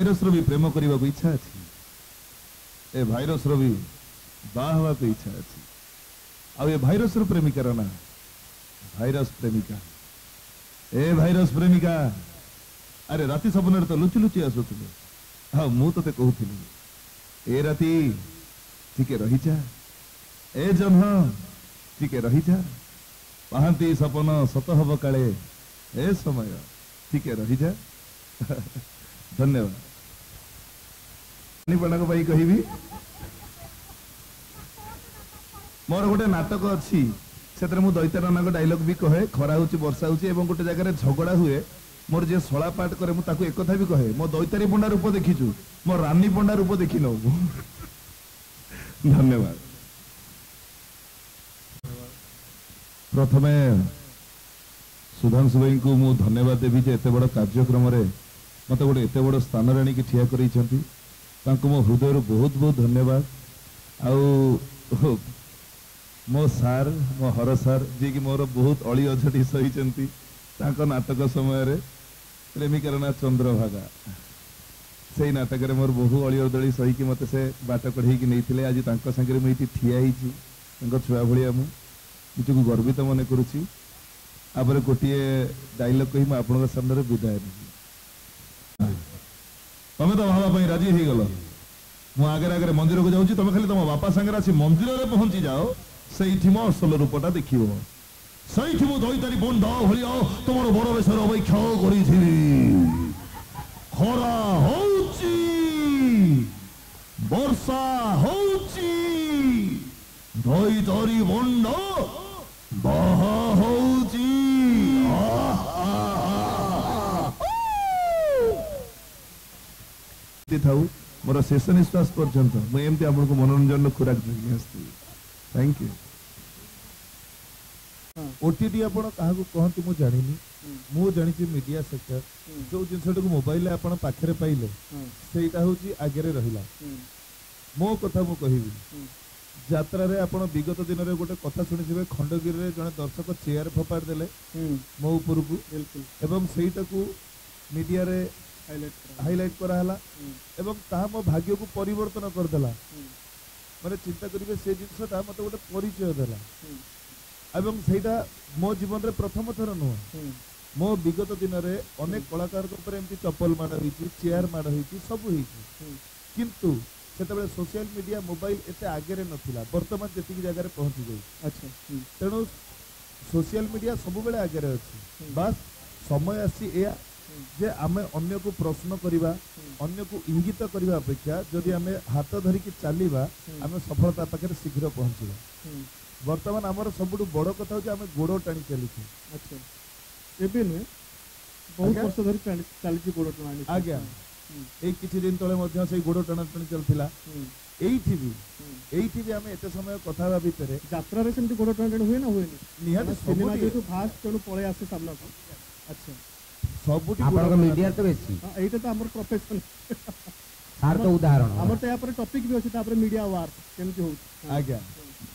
ভাইরসর B প্রেম করা ইচ্ছা আছে, এ ভাইরসর বি বাহা হওয়া ইচ্ছা আছে। আউ এ ভাইরসর প্রেমিকার না ভাইরস প্রেমিকা। এ ভাইরস প্রেমিকা, আরে রাতে স্বপ্নরে তো লুচি লুচি আসুলে, হ্যাঁ মু তোতে কহুলি এ রাতে টিকে রহি যা, এ জহ্ন টিকে রহি যা, পাহান্তি স্বপ্ন সত হব কালে, এ সময় টিকে রহি যা। ধন্যবাদ। ভাই কহিবি মোর গোটে নাটক অছি, সেটা মু দৈতারনাগ ডায়লগ বি কহে। খরা হচ্ছে, বর্ষা হচ্ছে এবং গোটে জায়গায় ঝগড়া হুয়ে। মোর যে শলা পাঠ করে মু তাকে একথা বি কহে, মো দৈতারি পণ্ডা রূপ দেখিছু, মো রানী পণ্ডা রূপ দেখি নব। ধন্যবাদ। প্রথমে সুধাংশু ভাই মু ধন্যবাদ দেবি যে এত বড় কার্যক্রমে মতো গোটে এত বড় স্থানের আনিকি ঠিয়া করাইছেন। তাঁকু মো হৃদয়র বহুত বহুত ধন্যবাদ। আউ মো সার, মো হর সার, যিকি মোর বহুত অলি অঝটি সহিছেন। তাঁক নাটক সময়ের প্রেমিকার না চন্দ্রভাগা, সেই নাটকের মোর বহু অলি অদলি সহিকি মতো সে বাট কড়াইকি নিয়ে আজ তাঁক সাংরে মু এটি ঠিয়া হয়েছি। তাঁর ছুয়া ভা মু নিজকে গর্বিত মনে করছি। তাপরে গোটিয়ে ডাইলগ কহি মু আপনার সামনে বিদায় নেবি। তুমি তো ভাবা রাজি হয়ে গেল, মু আগে আগে মন্দিরকে যাচ্ছি, তুমি খালি তোমার বাপা সাংরে আসি মন্দিরে পৌঁছি যাও, সেইটি মো আসল রূপটা দেখব। সেইটি মু দৈতারি বন্ধ হরিয় তোমার বড় বেশর অপেক্ষা করেছি। খরা হচ্ছে, বর্ষা হচ্ছে, দৈতারি বন্ধ বাহা হচ্ছে। থাও মোর শেষ নিঃশ্বাস পর্যন্ত মু এমতি আপনার মনোরঞ্জন খোরাক যোগাই আসছি। Thank you. ওটিটি আপনার কাহকু কহতি মু জানিনি, মু জানিছি মিডিয়া সেক্টর। যে জিনিসটাকে মোবাইলে আপনার পাখে পাইলে সেইটা হচ্ছে আগে রহিলা। মো কথা মু কহিবি, যাত্রারে আপনার বিগত দিনের গোটে কথা শুনেছিবে, খণ্ডগিরিরে জনে দর্শক চেয়ার ফোপাড়ি দেলে মো উপরকু, এবং সেইটাকু মিডিয়ারে হাইলাইট করা হলা এবং তাহা মো ভাগ্যকু পরিবর্তন করদেলা। মানে চিন্তা করিবে সেই জিনিসটা মতো গোটে পরিচয় দেলা, এবং সেইটা মো জীবনরে প্রথম থর নুহ। মো বিগত দিনরে অনেক কলাকার উপরে এমতি চপল মাড় হয়েছি, চেয়ার মাড় হয়েছি, সবু হয়েছি, কিন্তু সেতবে সোশিয়াল মিডিয়া মোবাইল এতে আগেরে নথিলা বর্তমান যেতিকি জায়গায় পৌঁছি যাই। আচ্ছা, তেণু সোশিয়াল মিডিয়া সবুবেলে আগেরে আছে। বাস সময় আসি এয়া যে আমি অন্যকু প্রশ্ন করা, অন্যকু ইঙ্গিত করা অপেক্ষা যদি আমি হাত ধরিকি চালিবা আমি সফলতা পাখে শীঘ্র পৌঁছবা। বর্তমান আমার সবুঠু বড় কথা হচ্ছে আমি গোড় টাণি চালিছি। আচ্ছা, এবে নুয়ে বহু বর্ষ ধরে চালিছি গোড় টাণা। আজ্ঞা, এই কিছুদিন তলে মধ্যে সেই গোড় টাণা টাণি চলছিলা। এইটি আমি এত সময় কথা হওয়া ভিতরে যাত্রার সেমতি গোড় টাণা টাণি হুয়ে না হুয়ে নিহত ফার্স্ট তেমন পড়ে আসে সামনা। আচ্ছা, সবুটি আপনারা মিডিয়া তো বেছি, এইটা তো আমার প্রফেশন আর তো উদাহরণ আমার তো ইয়াপরে টপিক বি আছে, তারপরে মিডিয়া ওয়ার কেমতি হউ। আজ্ঞা,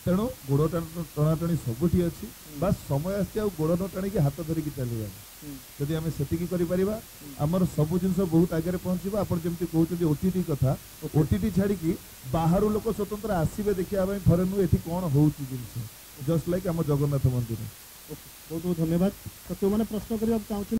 তেনো গোড় টানাটানি সবুটি আছে। বাস সময় আসছে আর গোড় টানি কি হাত ধরি কি চলিবা। যদি আমি সেটিকি করি পারিবা আমার সব জিনিস বহুত আগে পৌঁছিবা। আপন যেমতি কহুচি ওটিটি কথা, ওটিটি ছাড়ি কি বাহারু লোক স্বতন্ত্র আসিবে দেখিবা আমি ফরেনু এটি কোন হউচি জিনিস। জাস্ট লাইক আমার জগন্নাথ মন্দির। বহুত বহুত ধন্যবাদ। তো মানে প্রশ্ন করিবা চাহুচি।